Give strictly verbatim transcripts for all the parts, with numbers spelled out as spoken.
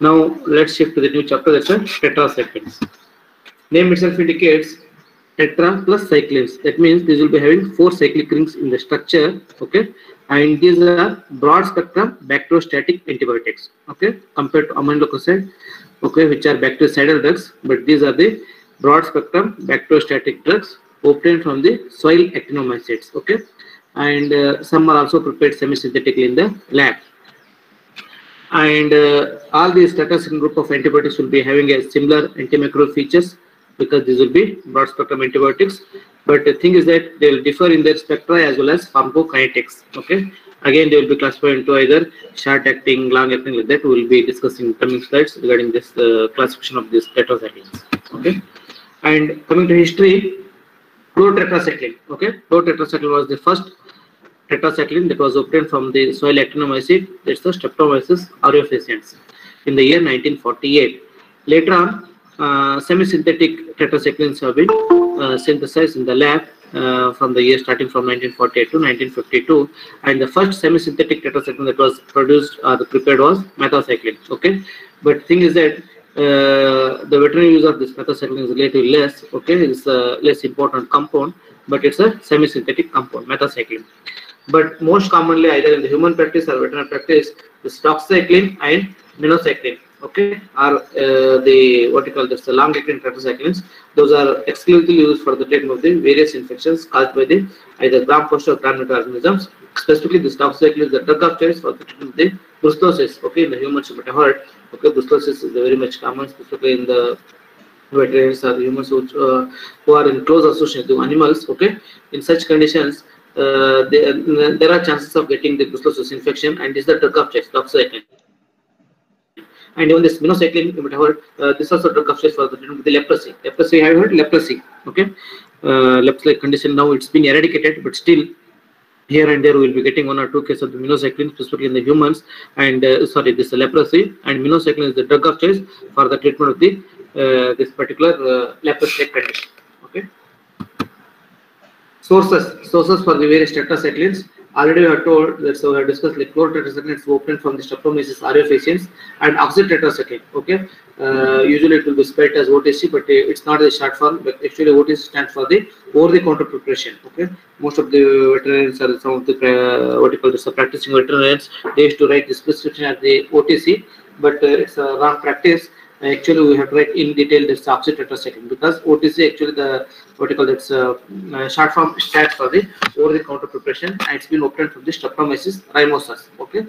Now let's shift to the new chapter, that's tetracyclines. Name itself indicates tetra plus cyclines. That means these will be having four cyclic rings in the structure. Okay, and these are broad spectrum bacteriostatic antibiotics. Okay, compared to aminoglycoside, okay, which are bactericidal drugs, but these are the broad spectrum bacteriostatic drugs obtained from the soil actinomycetes. Okay, and uh, some are also prepared semi-synthetically in the lab. And uh, all these tetracycline group of antibiotics will be having a similar antimicrobial features, because these will be broad spectrum antibiotics. But the thing is that they will differ in their spectra as well as pharmacokinetics. Okay, again they will be classified into either short acting, long acting, like that. We will be discussing coming slides regarding this uh, classification of these tetracyclines. Okay, and coming to history, chlorotetracycline. Okay, chlorotetracycline was the first tetracycline that was obtained from the soil actinomycete, that's the Streptomyces aureofaciens, in the year nineteen forty-eight. Later on, uh, semi-synthetic tetracyclines have been uh, synthesized in the lab uh, from the year starting from nineteen forty-eight to nineteen fifty-two, and the first semi-synthetic tetracycline that was produced or uh, prepared was methacycline. Okay, but thing is that uh, the veterinary use of this methacycline is relatively less. Okay, it's a less important compound, but it's a semi-synthetic compound, methacycline. But most commonly, either in the human practice or veterinary practice, is doxycycline and minocycline. Okay, are uh, the what you call this the long-acting tetracyclines. Those are exclusively used for the treatment of the various infections caused by the either gram-positive or gram-negative organisms. Specifically, this doxycycline is the drug of choice for the treatment of the brucellosis. Okay, in the human but I heard. Okay, brucellosis is very much common, specifically in the veterinarians or the humans who, uh, who are in close association with animals. Okay, in such conditions, Uh, they, uh, there are chances of getting the brucellosis infection, and this is the drug of choice, doxycycline. And even this minocycline, you might have heard, uh, this is also drug of choice for the treatment of the leprosy. Leprosy, have you heard? Leprosy, okay? Uh, leprosy condition, now it's been eradicated, but still, here and there we will be getting one or two cases of the minocycline, specifically in the humans, and uh, sorry, this is leprosy, and minocycline is the drug of choice for the treatment of the uh, this particular uh, leprosy condition, okay? Sources, sources for the various tetracyclines. Already we have told that, so we have discussed like chlorotetracyclines obtained from the Streptomyces aureofaciens and oxytetracycline. Okay, uh, usually it will be spelled as O T C, but it's not the short form. But actually, O T C stands for the over-the-counter preparation. Okay, most of the veterinarians or some of the uh, what you call this, the practicing veterinarians, they used to write this prescription as the O T C, but uh, it's a wrong practice. Actually, we have to write in detail this oxytetracycline, because O T C actually the what you call that's uh, uh, short form stands for the over the counter preparation, and it's been obtained from the Streptomyces rimosus. Okay,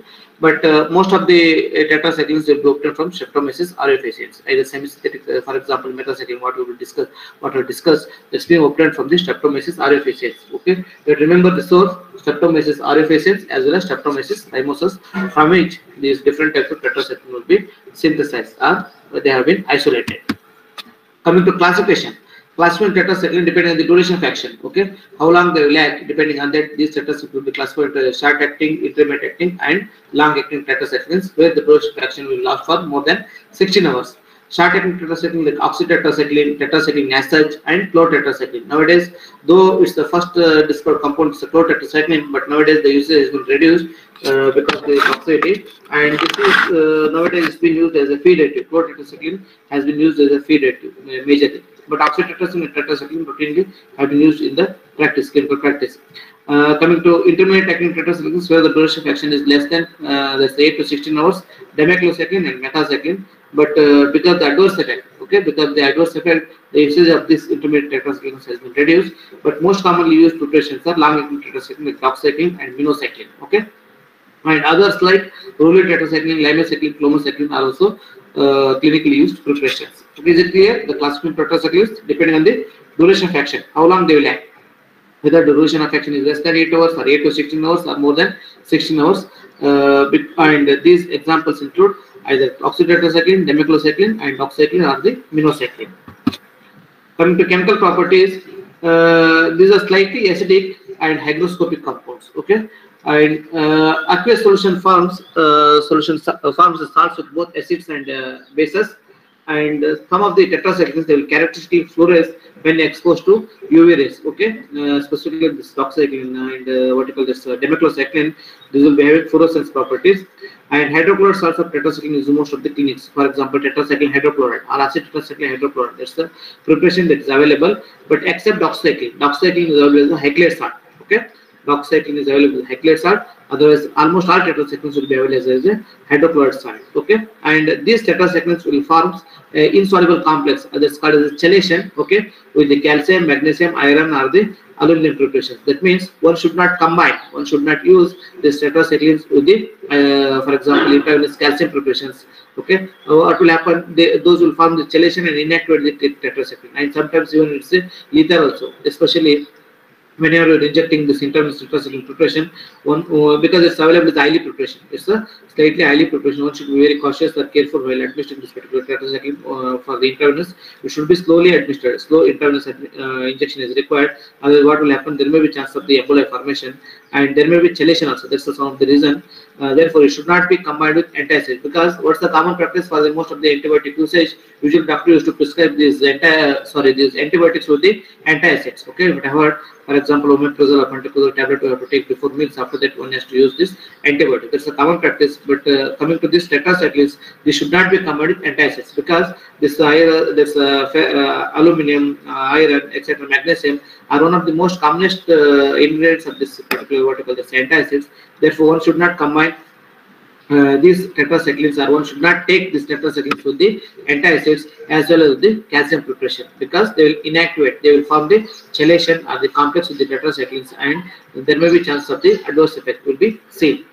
but uh, most of the uh, tetracyclines will be obtained from Streptomyces aureofaciens. Either semi-synthetic, uh, for example, methacycline, what we will discuss, what we discuss, it's being obtained from the Streptomyces aureofaciens. Okay, but remember the source Streptomyces aureofaciens as well as Streptomyces rimosus, from which these different types of tetracycline will be synthesized. Uh, They have been isolated. Coming to classification, classification tetracycline depending on the duration of action. Okay, how long they will act, depending on that, these tetracyclines will be classified into short acting, intermediate acting, and long acting tetracyclines, where the duration of action will last for more than sixteen hours. Short acting tetracycline like oxytetracycline, tetracycline as such, and chlorotetracycline. Nowadays, though it's the first uh, discovered compound, it's chlorotetracycline, but nowadays the usage has been reduced uh, because of the toxicity. And this is uh, nowadays it's been used as a feed additive. Chlorotetracycline has been used as a feed additive, uh, majorly. But oxytetracycline and tetracycline routinely have been used in the practice, clinical practice. Uh, coming to intermediate acting tetracyclines, where the duration of action is less than uh, that's eight to sixteen hours, demeclocycline and methacycline. But uh, because the adverse effect, okay, because the adverse effect, the usage of this intermediate tetracyclines has been reduced. But most commonly used preparations are long-acting tetracycline with doxycycline and minocycline, okay, and others like rume-tretracycline, limocycline, chlomocycline are also uh, clinically used preparations. Okay, is it clear? The classification tetracyclines depending on the duration of action, how long they will act, whether the duration of action is less than eight hours or eight to sixteen hours or more than sixteen hours. Uh, and these examples include either oxytetracycline, demeclocycline, and doxycycline or the minocycline. Coming to chemical properties, uh, these are slightly acidic and hygroscopic compounds. Okay, and uh, aqueous solution forms uh, solution uh, forms salts with both acids and uh, bases. And uh, some of the tetracyclines, they will characteristically fluoresce when exposed to U V rays. Okay, uh, specifically this doxycycline and uh, what you call this uh, demeclocycline, these will be having fluorescence properties. And hydrochloride salts of tetracycline is most of the clinics. For example, tetracycline hydrochloride or oxytetracycline hydrochloride. That's the preparation that is available. But except doxycycline, doxycycline is always a Hecklate salt. Okay, doxycycline is available as Hecklate salt. Otherwise, almost all tetracyclines will be available as a hydrochloride salt. Okay, and these tetracyclines will form an insoluble complex. That's called as chelation. Okay, with the calcium, magnesium, iron, or the aluminum preparations. That means one should not combine, one should not use this tetracyclines with the, uh, for example, intravenous calcium preparations. Okay, uh, what will happen? They, those will form the chelation and inactivate the tetracycline, and sometimes even it's a lethal also, especially whenever you're injecting this intravenous tetracycline preparation. One uh, because it's available as I L preparation, it's a slightly I L preparation. One should be very cautious or careful while administering this particular tetracycline uh, for the intravenous. It should be slowly administered. Slow intravenous uh, injection is required. Otherwise, what will happen? There may be chance of the emboli formation, and there may be chelation also. That's some of the reason. Uh, therefore, it should not be combined with antacids, because what's the common practice for the most of the antibiotic usage? Usually, doctor used to prescribe these anti sorry these antibiotics with the antacids. Okay, whatever. For example, omeprazole or pantoprazole tablet we have to take before meals. After that, one has to use this antibiotic. That's a common practice. But uh, coming to this tetracyclines, they should not be combined with antacids, because this iron, this uh, uh, aluminum, uh, iron, et cetera, magnesium are one of the most commonest uh, ingredients of this particular what we call the antacids. Therefore, one should not combine uh, these tetracyclines, or one should not take these tetracyclines with the antacids as well as the calcium preparation, because they will inactivate, they will form the chelation or the complex with the tetracyclines, and there may be chance of the adverse effect will be seen.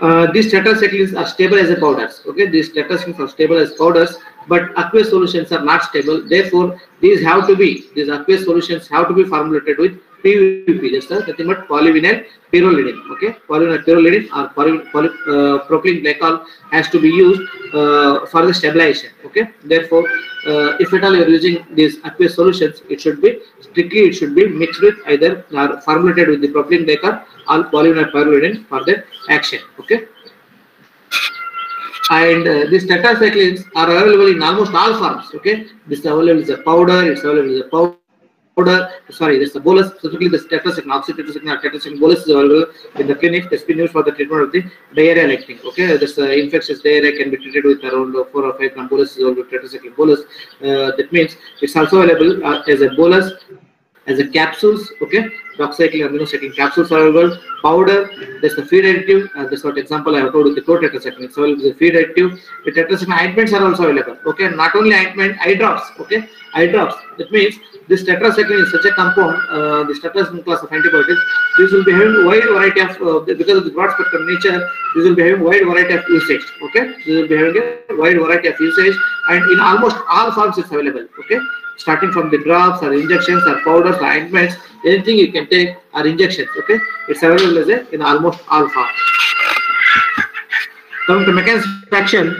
Uh, these tetracyclines are stable as a powders. Okay, these tetracyclines are stable as powders, but aqueous solutions are not stable. Therefore, these have to be these aqueous solutions have to be formulated with P V P. That's the nothing but polyvinyl pyrrolidone. Okay, polyvinyl pyrrolidone or poly, poly, uh, propylene glycol has to be used uh, for the stabilization. Okay, therefore, uh, if at all you are using these aqueous solutions, it should be strictly it should be mixed with either or formulated with the propylene glycol or polyvinyl pyrrolidone for the action. Okay. And uh, these tetracyclines are available in almost all forms. Okay, this is available as a powder. It's available as a powder. Powder, sorry, there's a bolus, specifically the tetracycline, oxytetracycline, tetracycline bolus is available in the clinic. That's been used for the treatment of the diarrhea like thing. Okay, this uh, infectious diarrhea can be treated with around uh, four or five gram bolus is available tetracycline bolus. Uh, that means it's also available uh, as a bolus, as a capsules. Okay, doxycycline, minocycline capsules are available. Powder, there's the feed additive. Uh, that's what example I have told with the chlorotetracycline. It's available as a feed additive. The tetracycline ointments are also available. Okay, not only ointment, eye drops. Okay, eye drops. That means this tetracycline is such a compound, uh, this tetracycline class of antibiotics, this will be having wide variety of, uh, because of the broad spectrum nature, this will be having wide variety of usage, okay? This will be having a wide variety of usage, and in almost all forms it's available, okay? Starting from the drops or injections or powders or ointments, anything you can take are injections, okay? It's available as a, in almost all forms. Coming to mechanism of action,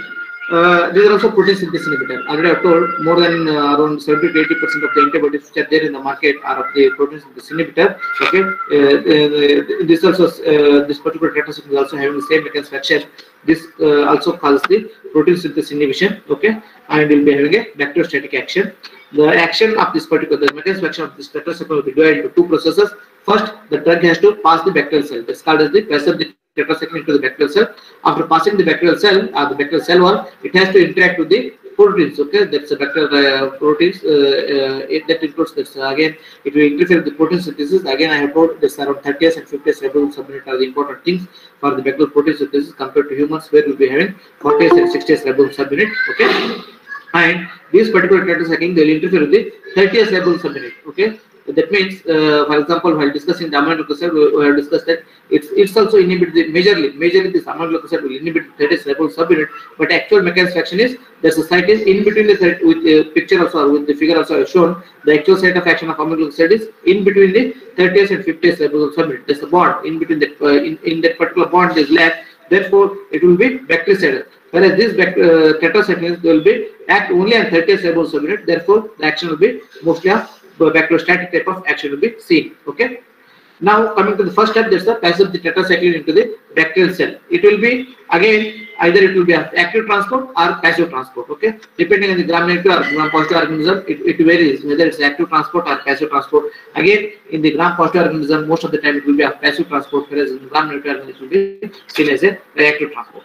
Uh, these are also protein synthesis inhibitor. Already I have told more than uh, around seventy to eighty percent of the antibiotics which are there in the market are of the protein synthesis inhibitor. Okay, uh, uh, this also uh, this particular tetracycline is also having the same mechanism of action. This uh, also causes the protein synthesis inhibition. Okay, and will be having a bacteriostatic action. The action of this particular the mechanism of action of this tetracycline will be divided into two processes. First, the drug has to pass the bacterial cell. That's called as the passivity. Tetracycline to the bacterial cell. After passing the bacterial cell or the bacterial cell wall, it has to interact with the proteins. Okay, that's the bacterial uh, proteins. Uh, uh, it, that includes this uh, again. It will interfere with the protein synthesis. Again, I have told this around thirty S and fifty S ribosomes subunit are the important things for the bacterial protein synthesis compared to humans, where we'll be having forty S and sixty S ribosomes subunit. Okay, and these particular tetracycline they will interfere with the thirty S ribosomes subunit. Okay. That means, uh, for example, while discussing the amino glucoside, we, we have discussed that it's, it's also inhibited the, majorly. Majorly, this amino glucoside will inhibit the thirty S ribose subunit, but actual mechanism of action is there's a site is in between the site with the picture also, or with the figure also shown. The actual site of action of amino glucoside is in between the thirty S and fifty S ribose subunit. There's a bond in between that uh, in, in that particular bond is lack. Therefore, it will be bactericidal. Whereas these uh, tetracyclines will be act only on thirty S ribose subunit. Therefore, the action will be mostly on bacteriostatic type of action will be seen. Okay, Now coming to the first step, that's the passage of the tetracycline into the bacterial cell. It will be again either it will be active transport or passive transport. Okay, depending on the gram-negative or gram-positive organism, it, it varies whether it's active transport or passive transport. Again, in the gram-positive organism, most of the time it will be a passive transport, whereas in the gram-negative organism, it will be seen as a reactive transport.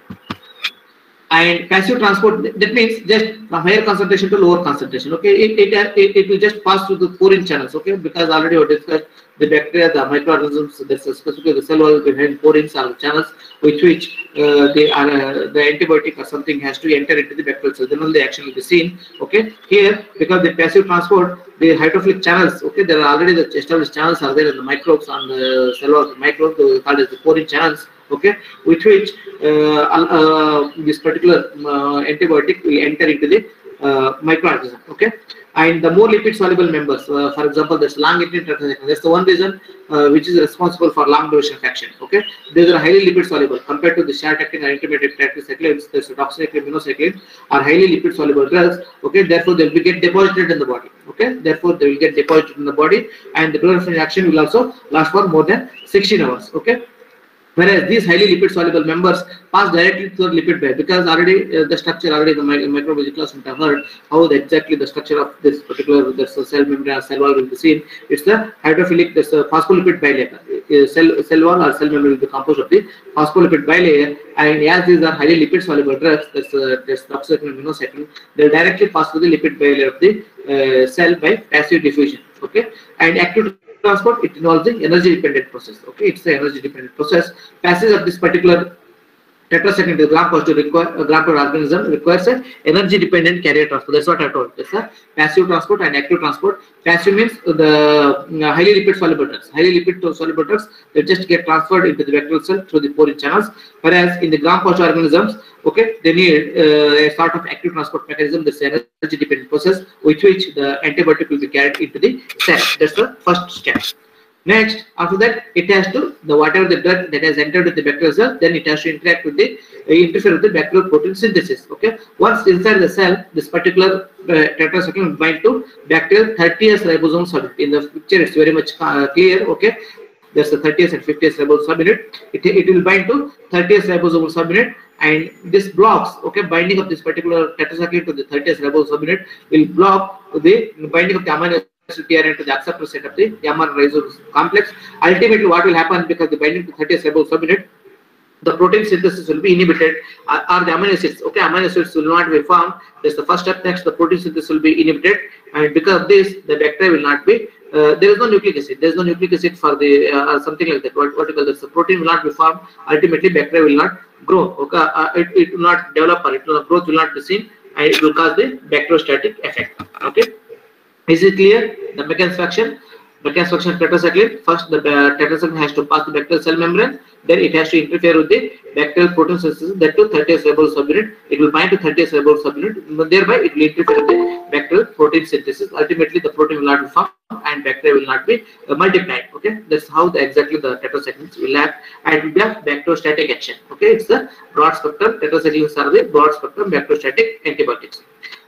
And passive transport, that means just from higher concentration to lower concentration. Okay, it it it, it will just pass through the foreign channels. Okay, because already we discussed the bacteria, the microorganisms, the specifically the cell wall behind porins or channels, with which uh, they are uh, the antibiotic or something has to enter into the bacterial cell. Then only action will be seen. Okay, here because the passive transport, the hydrophilic channels. Okay, there are already the established channels are there in the microbes and the cell wall microbes called as the porin channels. Okay, with which uh, uh, this particular uh, antibiotic will enter into the uh, microorganism. Okay, and the more lipid soluble members, uh, for example, there's long-acting tetracycline. That's the one reason uh, which is responsible for long-duration infection. Okay, these are highly lipid soluble compared to the short-acting or intermediate tetracyclines. There's doxycycline, minocycline are highly lipid soluble drugs. Okay, therefore they will get deposited in the body. Okay, therefore they will get deposited in the body, and the proliferation action will also last for more than sixteen hours. Okay. Whereas these highly lipid-soluble members pass directly through the lipid bilayer, because already uh, the structure, already the microbiology class we have heard how the, exactly the structure of this particular this cell membrane or cell wall will be seen. It's the hydrophilic, this uh, phospholipid bilayer. Uh, cell cell wall or cell membrane will be composed of the phospholipid bilayer, and as these are highly lipid-soluble drugs, that's uh, that's doxycycline, minocycline, they directly pass through the lipid bilayer of the uh, cell by passive diffusion. Okay, and active transport, it involves the energy dependent process. Okay, it's the energy dependent process. Passage of this particular tetracycline to the gram positive organism requires an energy dependent carrier transport. That's what I told. That's the passive transport and active transport. Passive means the uh, highly lipid soluble drugs. Highly lipid soluble drugs, they just get transferred into the bacterial cell through the porin channels. Whereas in the gram positive organisms, okay, they need uh, a sort of active transport mechanism, the energy dependent process, with which the antibiotic will be carried into the cell. That's the first step. Next, after that, it has to the whatever the drug that has entered with the bacterial cell, then it has to interact with the uh, interfere with the bacterial protein synthesis. Okay, once inside the cell, this particular uh, tetracycline will bind to bacterial thirty S ribosome subunit. In the picture, it's very much uh, clear. Okay, there's the thirty S and fifty S ribosome subunit. It it will bind to thirty S ribosome subunit, and this blocks. Okay, binding of this particular tetracycline to the thirty S ribosome subunit will block the binding of the amino P R N to the acceptor set of the gamma rhizose complex. Ultimately, what will happen, because the binding to thirty S ribosome subunit, the protein synthesis will be inhibited, or, or the amino acids. Okay, amino acids will not be formed. That's the first step. Next, the protein synthesis will be inhibited, and because of this, the bacteria will not be. Uh, there is no nucleic acid. There is no nucleic acid for the uh, or something like that. What what call this? The protein will not be formed. Ultimately, bacteria will not grow. Okay, uh, it it will not develop, or it will not, growth will not be seen, and it will cause the bacteriostatic effect. Okay. Is it clear? The mechanism of action, mechanism of action tetracycline. First, the uh, tetracycline has to pass the bacterial cell membrane. Then it has to interfere with the bacterial protein synthesis. That to thirty S ribosome subunit, it will bind to thirty S ribosome subunit. Thereby, it will interfere with the bacterial protein synthesis. Ultimately, the protein will not be formed, and bacteria will not be uh, multiplied. Okay, that's how the, exactly the tetracyclines will act, and will have bacteriostatic action. Okay, it's the broad spectrum tetracyclines are the broad spectrum bacteriostatic antibiotics.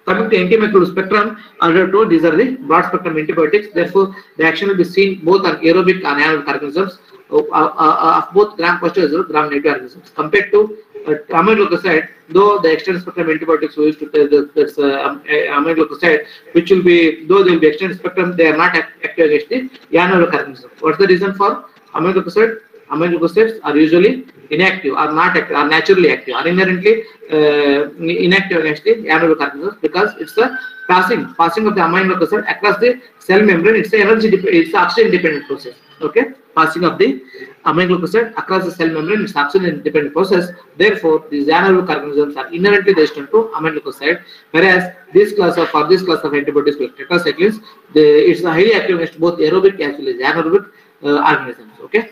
Coming to antimicrobial spectrum, as I told, these are the broad spectrum antibiotics. Therefore, the action will be seen both on aerobic and anaerobic organisms of, of, of both gram-positive as well as gram-negative organisms. Compared to uh, aminoglycoside, though the extended spectrum antibiotics we used to tell the, that's uh, aminoglycoside, which will be, though they will be extended spectrum, they are not active against the anaerobic organism. What's the reason for aminoglycoside? Aminoglycosides are usually inactive, are not act, are naturally active, are inherently uh, inactive against the anaerobic organisms, because it's the passing passing of the aminoglycoside across the cell membrane. It's the energy, it's the oxygen dependent process. Okay, passing of the aminoglycoside across the cell membrane is oxygen dependent process. Therefore, these anaerobic organisms are inherently resistant to aminoglycoside. Whereas this class of for this class of antibiotics like tetracyclines, they it's highly active against both aerobic as well as anaerobic uh, organisms. Okay.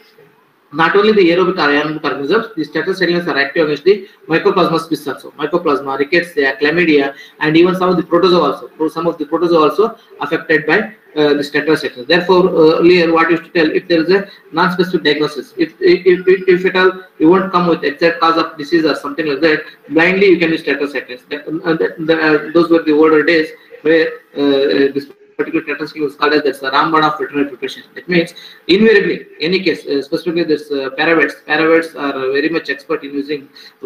Not only the aerobic or anaerobic organisms, these tetracyclines are active against the mycoplasma species also. Mycoplasma, rickettsia, chlamydia, and even some of the protozoa also. Some of the protozoa also affected by uh, this tetracycline. Therefore, earlier what you used to tell, if there is a non-specific diagnosis, if if if, if at all you won't come with exact cause of disease or something like that, blindly you can use tetracyclines. That, uh, that, uh, those were the older days where uh, this particular tetracycline is called as that's the Ramban of veterinary preparation. That means invariably, any case, uh, specifically this uh, paravets. Paravets are very much expert in using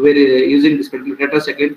very uh, using this particular tetracycline.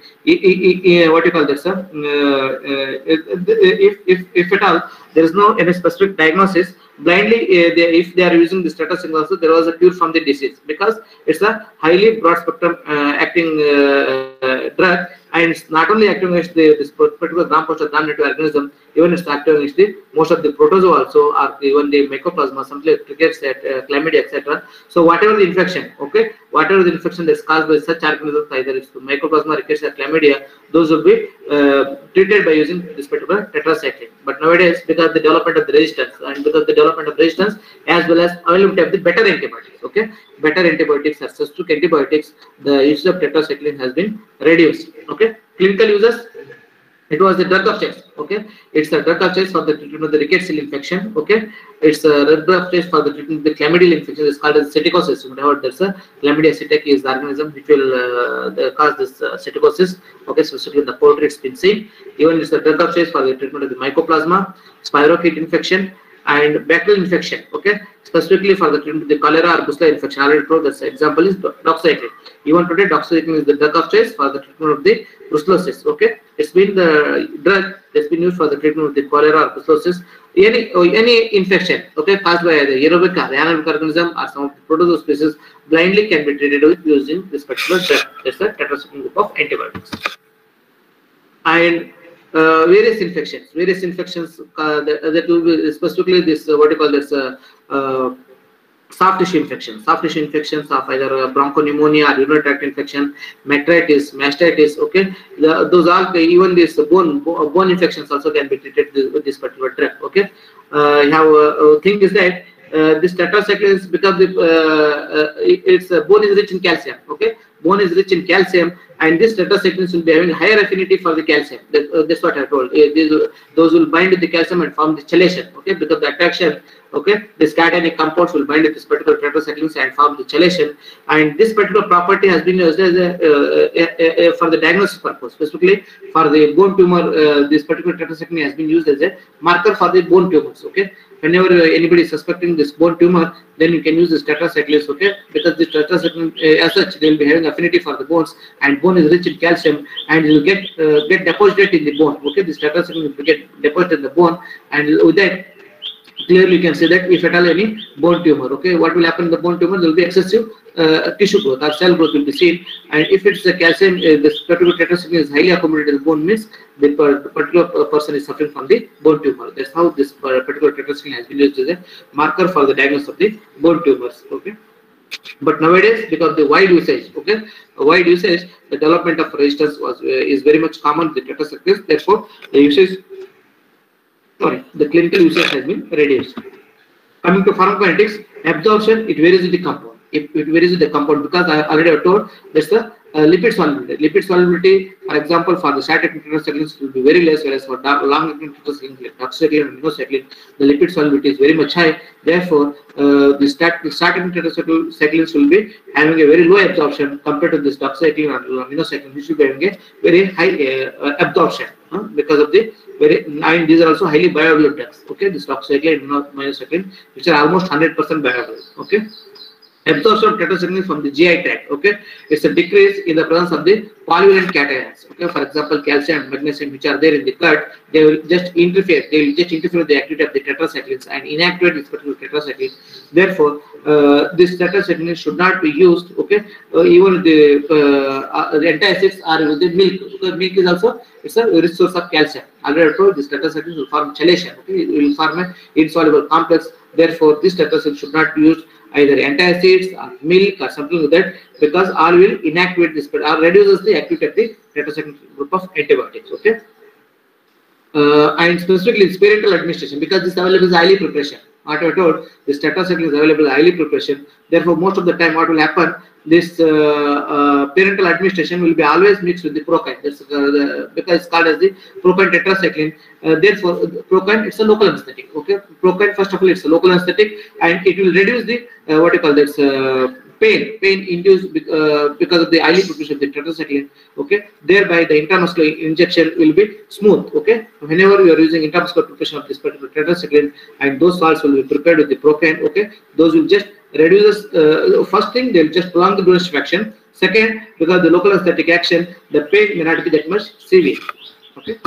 What you call that, sir? Uh, uh, if if if at all there is no any specific diagnosis. Blindly, uh, they, if they are using this tetracycline also, there was a cure from the disease because it's a highly broad spectrum uh, acting uh, uh, drug, and it's not only acting against the this particular gram-positive gram-negative organism, even it's acting against the most of the protozoa also, or even the mycoplasma, something like crickets, uh, chlamydia, et cetera. So whatever the infection, okay, whatever the infection that's caused by such organisms, either it's the mycoplasma, crickets, or chlamydia, those will be uh, treated by using this particular tetracycline. But nowadays, because of the development of the resistance and because of the development of resistance, as well as availability of the better antibiotics, okay, better antibiotics or specific antibiotics, the use of tetracycline has been reduced. Okay, clinical uses. It was the drug of choice. Okay, it's a drug of choice for the treatment of the rickettsial infection. Okay, it's a drug of choice for the treatment of the chlamydial infection. It's called as psittacosis. You know, there's a chlamydia cytec is the organism which will uh, cause this uh, psittacosis. Okay, specifically in the poultry, it's been seen. Even it's a drug of choice for the treatment of the mycoplasma, spirochete infection, and bacterial infection. Okay, specifically for the treatment of the cholera or brucella infection. I already told that example is doxycycline. Even today, doxycycline is the drug of choice for the treatment of the brucellosis. Okay, it's been the drug that's been used for the treatment of the cholera or brucellosis, any or any infection, okay, caused by the aerobic or anaerobic organism or some of the protozoa species, blindly can be treated with using this particular drug. That's the tetracycline group of antibiotics. And Uh, various infections, various infections uh, that, that will be specifically this uh, what you call this uh, uh, soft tissue infections, soft tissue infections of either uh, bronchopneumonia or urinary tract infection, metritis, mastitis. Okay, the, those are even this bone bone infections also can be treated this, with this particular drug. Okay, uh, you have uh, thing is that uh, this tetracycline is because the, uh, uh, it, its uh, bone is rich in calcium. Okay, bone is rich in calcium. And this tetracycline will be having higher affinity for the calcium. That, uh, that's what I told. Uh, these, those will bind with the calcium and form the chelation. Okay, because the attraction, okay, this cationic compounds will bind with this particular tetracyclines and form the chelation. And this particular property has been used as a, uh, a, a, a for the diagnosis purpose, specifically for the bone tumor. Uh, this particular tetracycline has been used as a marker for the bone tumors. Okay, whenever uh, anybody is suspecting this bone tumor, then you can use this tetracycline. Okay, because this tetracycline uh, as such they will be having affinity for the bones and bone is rich in calcium and it will get uh, get deposited in the bone. Okay, this tetracycline will get deposited in the bone, and with that clearly you can say that if at all any bone tumor, okay, what will happen in the bone tumor? There will be excessive uh, tissue growth or cell growth will be seen, and if it's a calcium, uh, this particular tetracycline is highly accumulated in the bone, means the particular person is suffering from the bone tumor. That's how this particular tetracycline has been used as a marker for the diagnosis of the bone tumors. Okay. But nowadays, because of the wide usage, okay, wide usage, the development of resistance was uh, is very much common with the tetracyclines. Therefore, the usage, sorry, the clinical usage has been reduced. Coming to pharmacokinetics, absorption, it varies with the compound. If it varies with the compound, because I already have told that's the uh, lipid solubility. Lipid solubility, for example, for the short-acting tetracyclines will be very less, whereas for long-acting tetracyclines like doxycycline and minocycline, the lipid solubility is very much high. Therefore, uh, the short-acting tetracyclines will be having a very low absorption compared to this doxycycline or minocycline, which will be having a very high uh, absorption huh, because of the very, and these are also highly bioavailable drugs. Okay, this doxycycline and minocycline, which are almost one hundred percent bioavailable. Okay, absorption of tetracycline from the G I tract. Okay, it's a decrease in the presence of the polyvalent cations. Okay, for example, calcium and magnesium, which are there in the gut, they will just interfere. They will just interfere with the activity of the tetracyclines and inactivate this particular tetracycline. Therefore, uh, this tetracycline should not be used. Okay, uh, even the uh, the antacids are within milk. Okay, milk is also it's a rich source of calcium. Already I told this tetracycline will form chelation. Okay, it will form an insoluble complex. Therefore, this tetracycline should not be used either antacids or milk or something like that, because all will inactivate this or reduces the activity of the tetracycline group of antibiotics. Okay, uh, and specifically parenteral administration, because this available is highly preparation. What I told, this tetracycline is available highly preparation. Therefore, most of the time, what will happen? This uh, uh, parenteral administration will be always mixed with the procaine. That's uh, the, because it's called as the procaine tetracycline. Uh, therefore, procaine it's a local anesthetic. Okay, procaine first of all it's a local anesthetic, and it will reduce the uh, what you call that uh, pain, pain induced uh, because of the I V preparations of the tetracycline. Okay, thereby the intramuscular injection will be smooth. Okay, whenever you are using intramuscular preparation of this particular tetracycline, and those salts will be prepared with the procaine. Okay, those will just reduce. Uh, first thing, they will just prolong the duration of action. Second, because of the local anesthetic action, the pain may not be that much severe. Okay.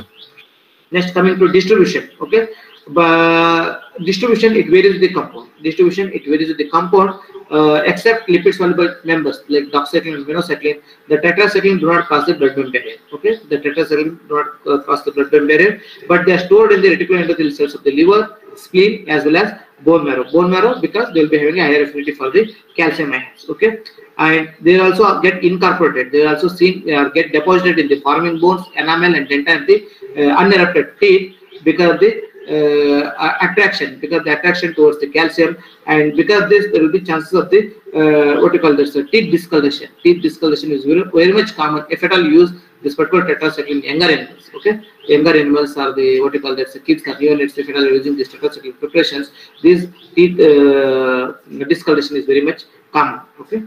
Next, coming to distribution. Okay, but distribution it varies with the compound. Distribution it varies with the compound. Uh, except lipid soluble members like doxycycline and minocycline, the tetracycline do not cross the blood-brain barrier. Okay, the tetracycline do not uh, cross the blood-brain barrier, but they are stored in the reticular endothelial cells of the liver, spleen, as well as bone marrow. Bone marrow because they will be having a higher affinity for the calcium ions. Okay, and they also get incorporated. They are also seen uh, get deposited in the forming bones, enamel, and denta and the uh, unerupted teeth because of the Uh, attraction because the attraction towards the calcium, and because this there will be chances of the uh, what you call this uh, teeth discoloration. Teeth discoloration is very, very much common. If at all use this particular tetracycline in younger animals. Okay, younger animals are the what you call that the kids are even if at all using this tetracycline preparations, this teeth uh, discoloration is very much common. Okay,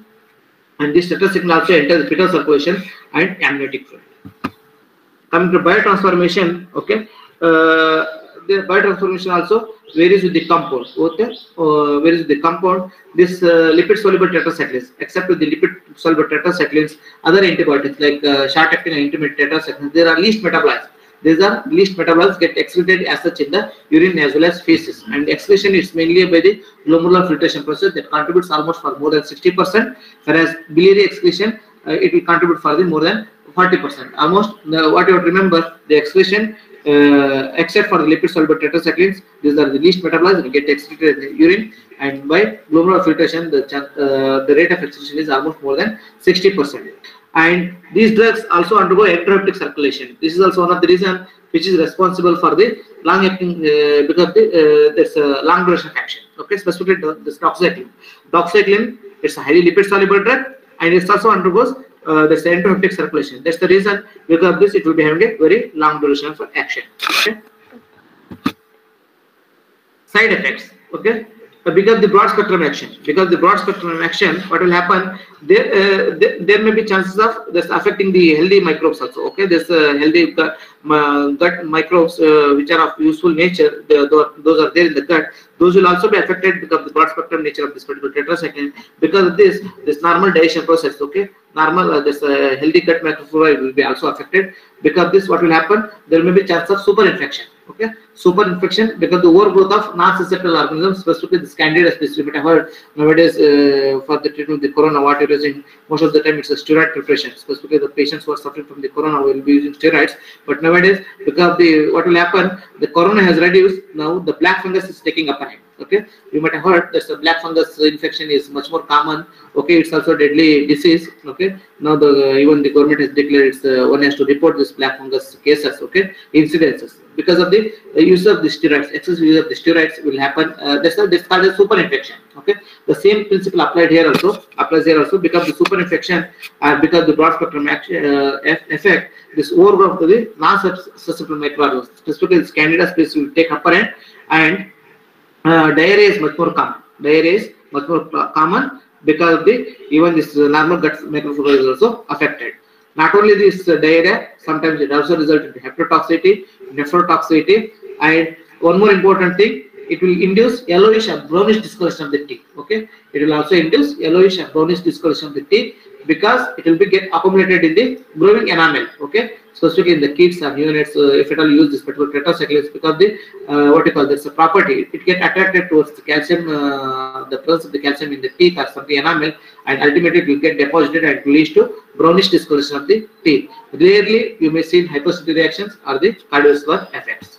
and this tetracycline also enters fetal circulation and amniotic fluid. Coming to biotransformation. Okay. Uh, The biotransformation also varies with the compound. Okay, uh, varies with the compound. This uh, lipid-soluble tetracyclines, except with the lipid-soluble tetracyclines, other antibiotics like uh, short-acting and intermediate tetracyclines, they are least metabolized. These are least metabolized, get excreted as such in the urine as well as feces. And excretion is mainly by the glomerular filtration process that contributes almost for more than sixty percent, whereas biliary excretion uh, it will contribute for the more than forty percent. Almost uh, what you have to remember, the excretion. Uh, except for the lipid-soluble tetracyclines, these are the least metabolized and get excreted in the urine. And by glomerular filtration, the uh, the rate of excretion is almost more than sixty percent. And these drugs also undergo enteroptic circulation. This is also one of the reason which is responsible for the long-acting uh, because the, uh, there's a long duration of action. Okay, specifically this doxycycline. Doxycycline, it's a highly lipid-soluble drug, and it also undergoes. Uh, that's the enteroptic circulation. That's the reason because of this it will be having a very long duration for action. Okay. Side effects. Okay. But because the broad spectrum action, because the broad spectrum action, what will happen? There, uh, there, there may be chances of this affecting the healthy microbes also. Okay, this uh, healthy gut, uh, gut microbes uh, which are of useful nature, they, those are there in the gut. Those will also be affected because of the broad spectrum nature of this particular tetracycline. Because of this, this normal digestion process. Okay, normal uh, this uh, healthy gut microbiota will be also affected. Because of this, what will happen? There may be chance of super infection. Okay, super infection because the overgrowth of non-susceptible organisms, specifically the Candida species. If I heard nowadays uh, for the treatment of the corona, what it is in most of the time it's a steroid preparation. Specifically, the patients who are suffering from the corona will be using steroids. But nowadays, because the what will happen, the corona has reduced. Now the black fungus is taking upper hand. Okay, you might have heard that the black fungus infection is much more common. Okay, it's also a deadly disease. Okay, now the even the government has declared it's uh, one has to report this black fungus cases. Okay, incidences. Because of the uh, use of the steroids, excessive use of the steroids will happen. Uh, that's why this called a super infection. Okay, the same principle applied here also applies here also because the super infection and uh, because the broad spectrum action, uh, effect, this overgrowth of the non-susceptible microorganisms, specifically the Candida species, will take upper end, and uh, diarrhea is much more common. Diarrhea is much more common because of the even this uh, normal gut microbiota is also affected. Not only this uh, diarrhea, sometimes it also results in hepatotoxicity, nephrotoxicity, and one more important thing, it will induce yellowish and brownish discoloration of the teeth. Okay, it will also induce yellowish and brownish discoloration of the teeth because it will be get accumulated in the growing enamel. Okay, specifically in the kids and neonates, uh, if at all use this particular tetracyclines because the uh, what you call this a property, it get attracted towards the calcium, uh, the presence of the calcium in the teeth or something enamel, and ultimately it will get deposited and leads to brownish discoloration of the teeth. Rarely you may see hypersensitivity reactions or the cardiovascular effects.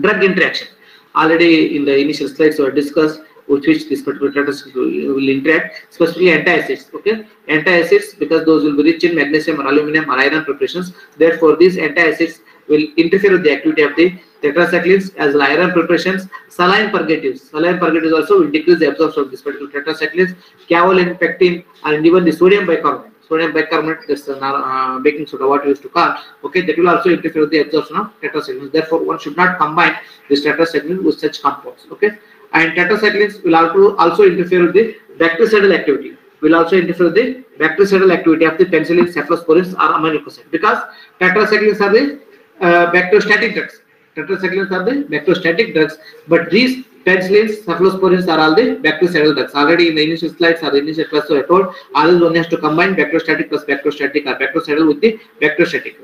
Drug interaction. Already in the initial slides were discussed with which this particular tetracycline will, will interact, specifically antacids. Okay, antacids because those will be rich in magnesium or aluminum or iron preparations. Therefore, these antacids will interfere with the activity of the tetracyclines as well as iron preparations. Saline purgatives, saline purgatives also will decrease the absorption of this particular tetracyclines. Kaolin, pectin, and even the sodium bicarbonate. Sodium bicarbonate, that's the uh, baking soda, what we used to call. Okay, that will also interfere with the absorption of tetracyclines. Therefore, one should not combine this tetracycline with such compounds. Okay, and tetracyclines will also also interfere with the bactericidal activity. will also interfere with the bactericidal activity of the penicillin, cephalosporins, or aminoleukocytes, because tetracyclines are the uh, bacteriostatic drugs. Tetracyclines are the bacteriostatic drugs, but these penicillins, cephalosporins are all the bactericidal drugs. Already in the initial slides or the initial class I told, always one has to combine bacteriostatic plus bacteriostatic or bactericidal with the bacteriostatic.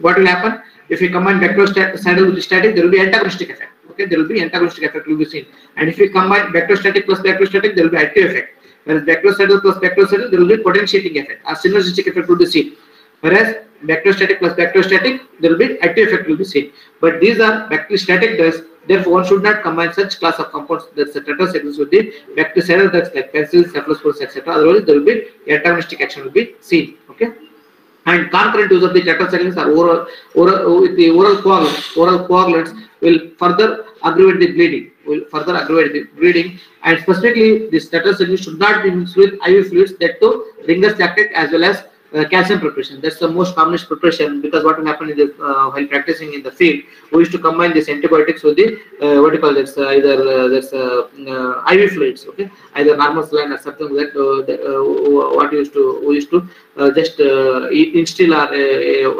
What will happen if we combine bacteriostatic with the static? There will be antagonistic effect. Okay, there will be antagonistic effect will be seen. And if we combine bacteriostatic plus bacteriostatic, there will be active effect. Whereas bactericidal plus bactericidal, there will be potentiating effect or synergistic effect will be seen. Whereas bacteriostatic plus bacteriostatic, there will be active effect will be seen. But these are bacteriostatic drugs. Therefore, one should not combine such class of compounds, that's the tetracyclines, with the bactericidal drugs like penicillin, cephalosporins, et cetera. Otherwise, there will be antagonistic action will be seen. Okay. And concurrent use of the tetracyclines are oral, oral, with the oral coagulants. Oral coagulants will further aggravate the bleeding. Will further aggravate the bleeding. And specifically, this tetracycline should not be mixed with I V fluids, that too Ringer's lactate as well as Uh, calcium preparation. That's the most commonest preparation, because what will happen in the, uh, while practicing in the field, we used to combine this antibiotics with the uh, what do you call this? Uh, either uh, this uh, uh, I V fluids, okay, either normocycline or something like that. Uh, that uh, what we used to we used to uh, just uh, instill or uh,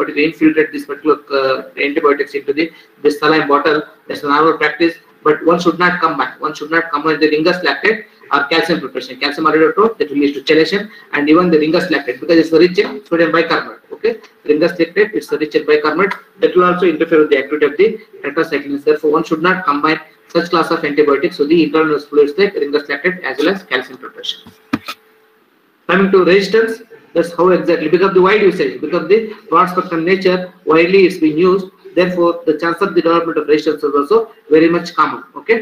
what is it, infiltrate this particular uh, antibiotics into the this saline bottle. That's a normal practice, but one should not combine. One should not combine the Ringer's lactate or calcium preparation. Calcium already that leads to chelation, and even the Ringer's lactate, because it's rich in sodium bicarbonate. Okay, Ringer's lactate it's rich in bicarbonate, that will also interfere with the activity of the tetracyclines. Therefore, one should not combine such class of antibiotics with the intravenous fluids like Ringer's lactate as well as calcium preparation. Coming to resistance, that's how exactly because of the wide usage, because of the broad spectrum nature, widely it's being used. Therefore, the chance of the development of resistance is also very much common. Okay.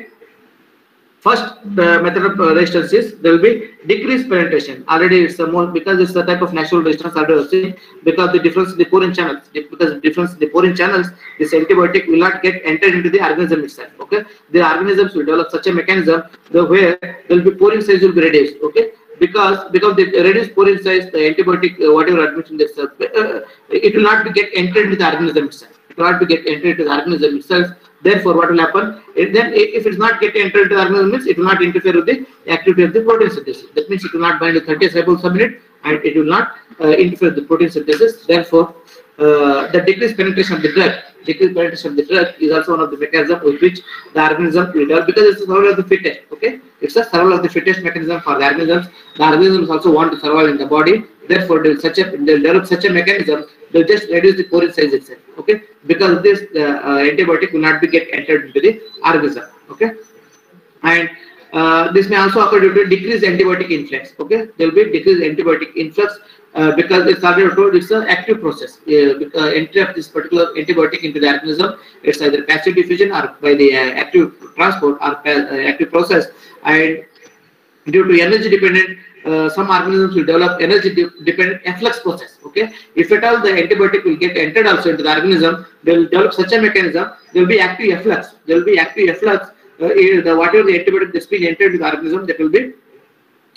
First uh, method of uh, resistance is there will be decreased penetration. Already it's a more, because it's the type of natural resistance already, because the difference in the purine channels, because the difference in the purine channels, this antibiotic will not get entered into the organism itself. Okay, the organisms will develop such a mechanism the where there will be purine size will be reduced. Okay, because because the reduced purine size, the antibiotic uh, whatever admits in the cell, uh, it will not be get entered into the organism itself. It will not be get entered into the organism itself. Therefore, what will happen? It, then, if it's not get entered into the organism, means it will not interfere with the activity of the protein synthesis. That means it will not bind to thirty-eight ribose subunit, and it will not uh, interfere with the protein synthesis. Therefore, uh, the decreased penetration of the drug, decreased penetration of the drug is also one of the mechanisms with which the organism will develop, because it's a survival of the fittest. Okay, it's a survival of the fittest mechanism for the organisms. The organisms also want to survive in the body. Therefore, they will such a they will develop such a mechanism. They just reduce the purine size itself, okay? Because this uh, uh, antibiotic will not be get entered into the organism, okay? And uh, this may also occur due to decreased antibiotic influx, okay? There will be decreased antibiotic influx uh, because it's already told it's an active process. Uh, uh, entry of this particular antibiotic into the organism, it's either passive diffusion or by the uh, active transport or uh, active process. And due to energy dependent, Uh, some organisms will develop energy de dependent efflux process. Okay, if at all the antibiotic will get entered also into the organism, they will develop such a mechanism. There will be active efflux. There will be active efflux. Uh, the whatever the antibiotic that's been entered into the organism, that will be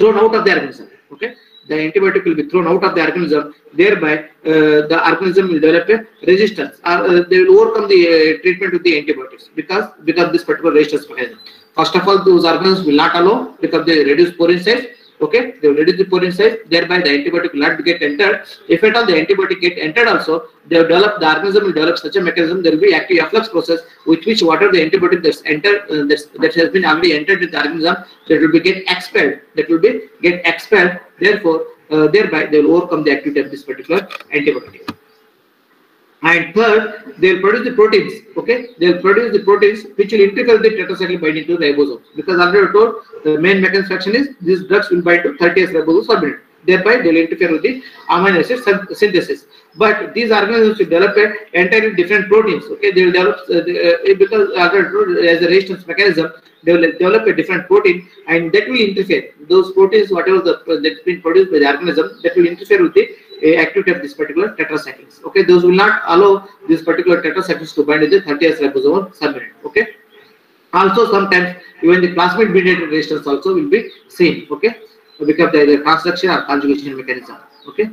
thrown out of the organism. Okay, the antibiotic will be thrown out of the organism. Thereby, uh, the organism will develop a resistance, or uh, they will overcome the uh, treatment with the antibiotics because because this particular resistance mechanism. First of all, those organisms will not allow because they reduce purine size. Okay, they will reduce the purine size, thereby the antibiotic will not get entered. If at all the antibiotic get entered also, they will develop, the organism will develop such a mechanism, there will be active efflux process with which whatever the antibiotic that's entered, uh, that's, that has been already entered into the organism, that will be get expelled, that will be get expelled, therefore, uh, thereby they will overcome the activity of this particular antibiotic. And third, they will produce the proteins, okay? They will produce the proteins which will interfere with the tetracycline binding to ribosomes. Because already told, the main mechanism of action is these drugs will bind to thirty-eight ribose subunit. Thereby, they will interfere with the amino acid synthesis. But these organisms will develop an entirely different proteins, okay? They will develop, uh, the, uh, because already told, as a resistance mechanism, they will develop a different protein and that will interfere. Those proteins, whatever the, uh, that's been produced by the organism, that will interfere with the activity of this particular tetracyclines. Okay, those will not allow this particular tetracyclines to bind with the thirty-eight ribose subunit. Okay, also sometimes even the plasmid mediated resistance also will be seen. Okay, because there is a transduction or conjugation mechanism. Okay,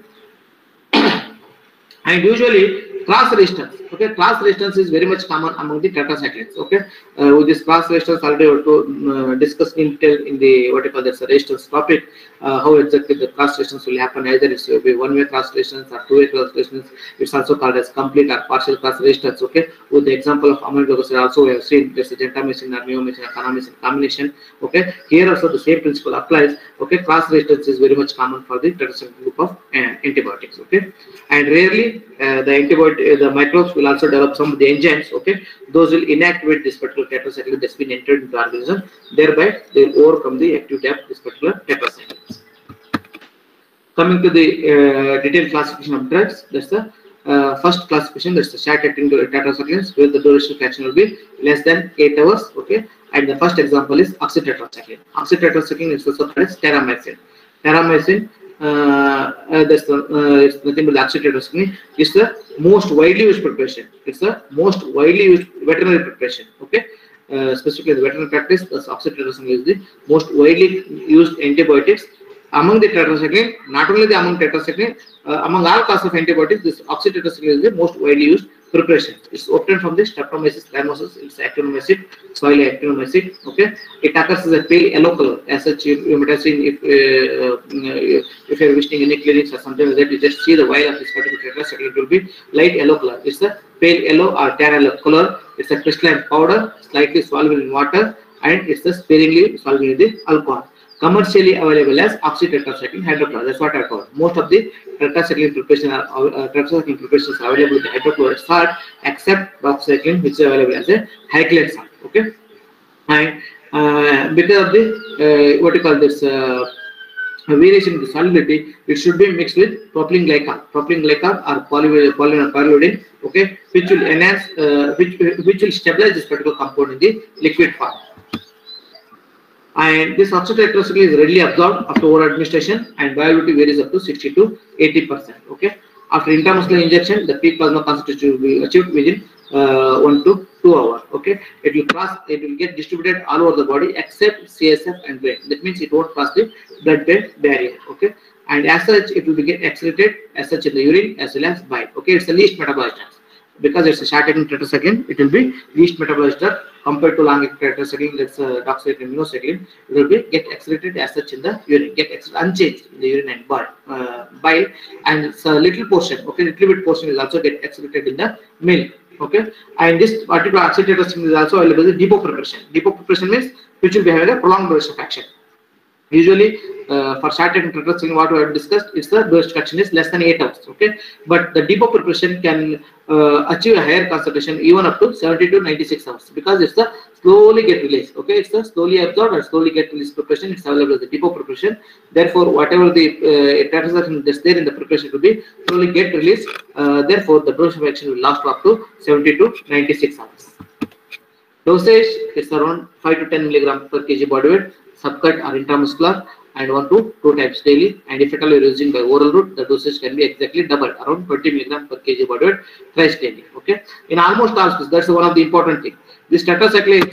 and usually class resistance. Okay, class resistance is very much common among the tetracyclines. Okay, uh, with this class resistance already we to uh, discuss in detail in the what you call that's a resistance topic. Uh, how exactly the class resistance will happen? Either it will be one-way class resistance or two-way class resistance. It's also called as complete or partial class resistance. Okay, with the example of amino glucose also we have seen this gentamicin or neomycin or kanamycin combination. Okay, here also the same principle applies. Okay, class resistance is very much common for the tetracycline group of uh, antibiotics. Okay, and rarely uh, the antibiotic the microbes will also develop some of the enzymes. Okay, those will inactivate this particular tetracycline that's been entered into the organism. Thereby, they will overcome the active type this particular tetracycline. Coming to the uh, detailed classification of drugs, that's the uh, first classification. That's the short-acting tetracyclines, where the duration of action will be less than eight hours. Okay, and the first example is oxytetracycline. Oxytetracycline is also called as terramycin. Terramycin. Uh, uh, that's the, uh, it's nothing but the oxytetracycline. It's the most widely used preparation. It's the most widely used veterinary preparation. Okay, uh, specifically the veterinary practice, the oxytetracycline is the most widely used antibiotics among the tetracycline. Not only the among tetracycline, uh, among all class of antibiotics, this oxytetracycline is the most widely used preparation. It's obtained from the Streptomyces rimosus. It's actinomycin, soil actinomycin. Okay, it occurs as a pale yellow color. As such, you, you might have seen if uh, uh, if you're visiting any clinics or something like that, you just see the vial of this particular tetracycline. It will be light yellow color. It's a pale yellow or tan yellow color. It's a crystalline powder, slightly soluble in water, and it's a sparingly soluble in the alcohol. Commercially available as oxytetracycline hydrochloride. That's what I call. Most of the tetracycline preparations are uh, tetracycline preparations are available with hydrochloride salt, except doxycycline, which is available as a high-chloride salt. Okay, and uh, because of the uh, what you call this uh, variation in the solubility, it should be mixed with propylene glycol, propylene glycol or polyvinyl pyrrolidone. Okay, which will enhance, uh, which which will stabilize this particular compound in the liquid form. And this oxytetracycline is readily absorbed after oral administration, and viability varies up to sixty to eighty percent. Okay, after intramuscular injection, the peak plasma concentration will be achieved within uh, one to two hours. Okay, it will cross, it will get distributed all over the body except C S F and brain. That means it won't cross the blood-brain barrier. Okay, and as such, it will be get excreted as such in the urine as well as bile. Okay, it's the least metabolized drug. Because it's a short-acting tetracycline, it will be least metabolized drug compared to long-acting tetracycline. That's uh, doxycycline, minocycline. It will be get excreted as such in the urine, get unchanged in the urine and bile, uh, bile, and it's a little portion. Okay, little bit portion will also get excreted in the milk. Okay, and this particular oxytetracycline is also available as a depot preparation. Depot preparation means which will be having a prolonged duration of action. Usually, uh, for short-acting tetracycline, what we have discussed, it's the duration of action is less than eight hours. Okay, but the depot preparation can uh, achieve a higher concentration, even up to seventy to ninety-six hours, because it's the slowly get released. Okay, it's the slowly absorbed and slowly get released preparation. It's available as the depot preparation. Therefore, whatever the uh, tetracycline that's there in the preparation will be slowly get released. Uh, therefore, the duration of action will last up to seventy to ninety-six hours. Dosage is around five to ten milligrams per kilogram body weight. Subcut or intramuscular, and one to two times daily. And if at all you are using by oral route, the dosage can be exactly double, around twenty milligrams per kilogram body weight twice daily. Okay, in almost all cases, that's one of the important thing. This tetracycline,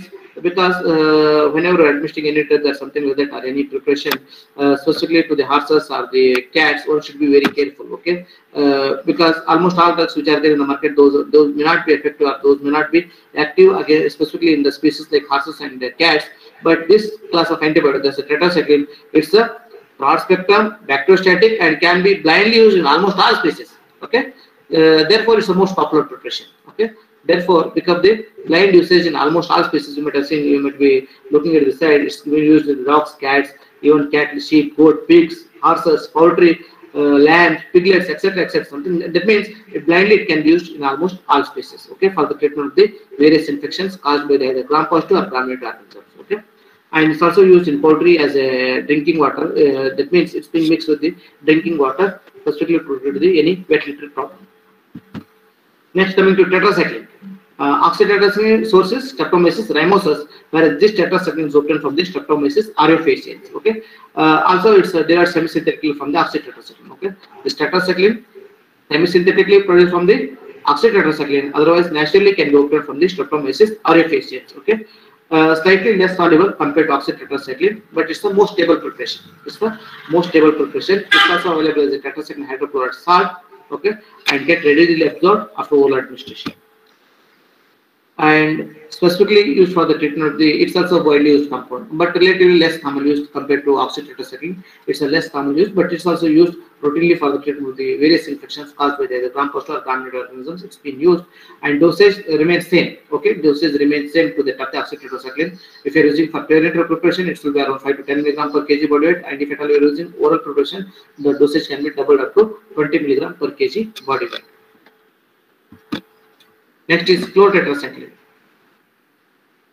because uh, whenever you are administering any drug or something like that, or any preparation, uh, specifically to the horses or the cats, one should be very careful. Okay, uh, because almost all drugs which are there in the market, those those may not be effective or those may not be active again, specifically in the species like horses and uh, cats. But this class of antibiotic, that's a tetracycline, it's a broad spectrum, bacteriostatic, and can be blindly used in almost all species. Okay, uh, therefore it's the most popular preparation. Okay, therefore pick up the blind usage in almost all species. You might have seen, you might be looking at the side, it's been used in dogs, cats, even cat, sheep, goat, pigs, horses, poultry, uh, lambs, piglets, etc., etc., something that means it blindly it can be used in almost all species. Okay, for the treatment of the various infections caused by either gram-positive or gram-negative organisms. Okay, and it's also used in poultry as a drinking water. Uh, that means it's being mixed with the drinking water, specifically to treat the any veterinary problem. Next, coming to tetracycline. Uh, oxytetracycline sources Streptomyces rimosus, whereas this tetracycline is obtained from the Streptomyces aureofaciens. Okay, uh, also it's uh, derived semisynthetically from the oxytetracycline. Okay, this tetracycline semisynthetically produced from the oxytetracycline, otherwise naturally can be obtained from the Streptomyces aureofaciens. Okay. Uh, slightly less soluble compared to oxytetracycline, but it's the most stable preparation. It's the most stable preparation. It's also available as a tetracycline hydrochloride salt, okay, and get readily absorbed after oral administration. And specifically used for the treatment of the, it's also a widely used compound, but relatively less commonly used compared to oxytetracycline. It's a less commonly used, but it's also used routinely for the treatment of the various infections caused by either gram-positive or gram-negative organisms. It's been used, and dosage remains same. Okay, dosage remains same to the oxytetracycline. If you're using for perinatal preparation, it will be around five to ten milligram per kg body weight, and if at all you're using oral preparation, the dosage can be doubled up to twenty milligram per kg body weight. Next is chlorotetracycline.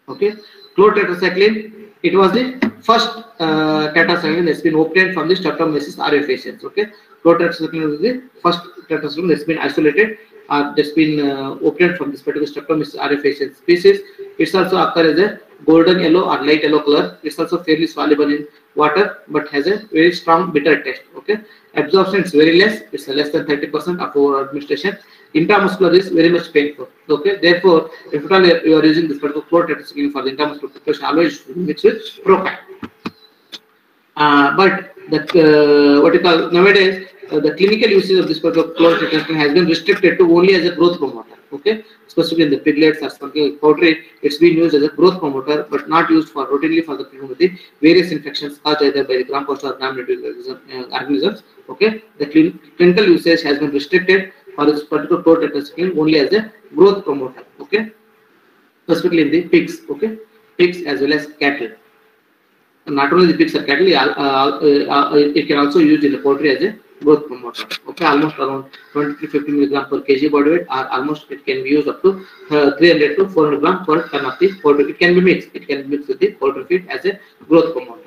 Okay, chlorotetracycline, it was the first uh, tetracycline that's been obtained from the Streptomyces RFHM. Okay, chlorotetracycline was the first tetracycline that's been isolated uh, that's been uh, obtained from this particular Streptomyces RFHM species. It's also occurs as a golden yellow or light yellow color. It's also fairly soluble in water, but has a very strong bitter taste. Okay, absorption is very less. It's less than thirty percent after oral administration. Intramuscular is very much painful. Okay, therefore, if at all you are using this particular chlorotetracycline for the intramuscular preparation, always mix with propyl. Uh, but that uh, what you call nowadays uh, the clinical usage of this particular chlorotetracycline has been restricted to only as a growth promoter. Okay, specifically in the piglets or something like poultry, it's been used as a growth promoter, but not used for routinely for the treatment of the various infections caused either by the gram-positive or gram-negative organisms. Okay, the cl clinical usage has been restricted for this particular protetracycline only as a growth promoter. Okay, specifically in the pigs. Okay, pigs as well as cattle. And not only the pigs or cattle, uh, uh, uh, it can also use in the poultry as a growth promoter. Okay, almost around twenty to fifty milligram per kg body weight, or almost it can be used up to uh, three hundred to four hundred gram per ton of the poultry. It can be mixed. It can be mixed with the poultry feed as a growth promoter.